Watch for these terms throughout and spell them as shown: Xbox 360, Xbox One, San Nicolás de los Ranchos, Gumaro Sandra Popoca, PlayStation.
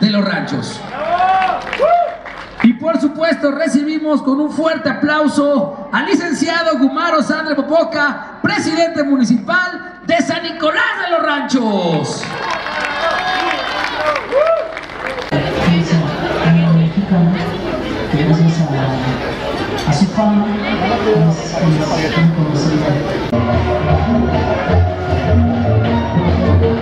de los ranchos. Y por supuesto recibimos con un fuerte aplauso al licenciado Gumaro Sandra Popoca, presidente municipal de San Nicolás de los Ranchos. Gracias a su fama, gracias a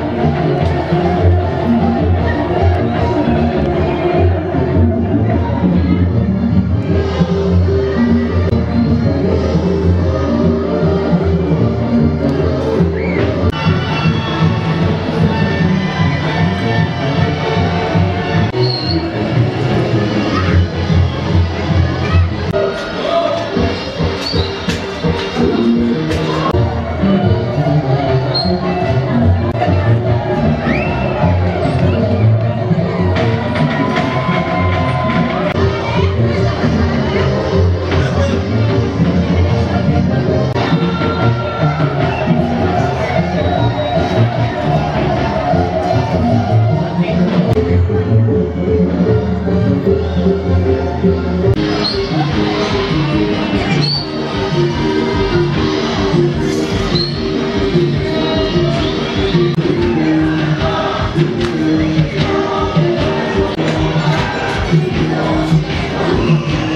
la